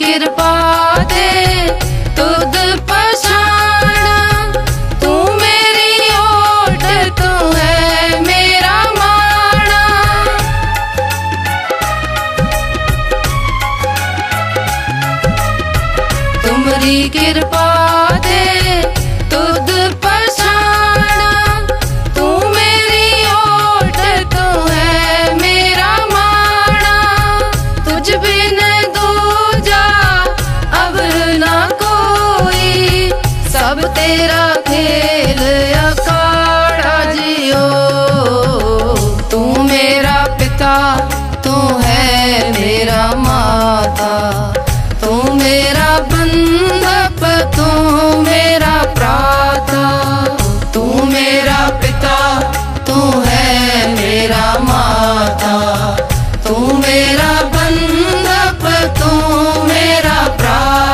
कृपा दे तुद पछाना, तू मेरी ओट, तू है मेरा माना। तुम्हारी कृपा दे तुद पछाना, तू मेरी ओट, तू है मेरा माना। तुझ बिन अब तेरा खेल अखाड़ा जियो। तू मेरा पिता, तू है मेरा माता, तू मेरा बंधप, तू मेरा प्राता। तू मेरा पिता, तू है मेरा माता, तू मेरा बंधप, तू मेरा प्राता।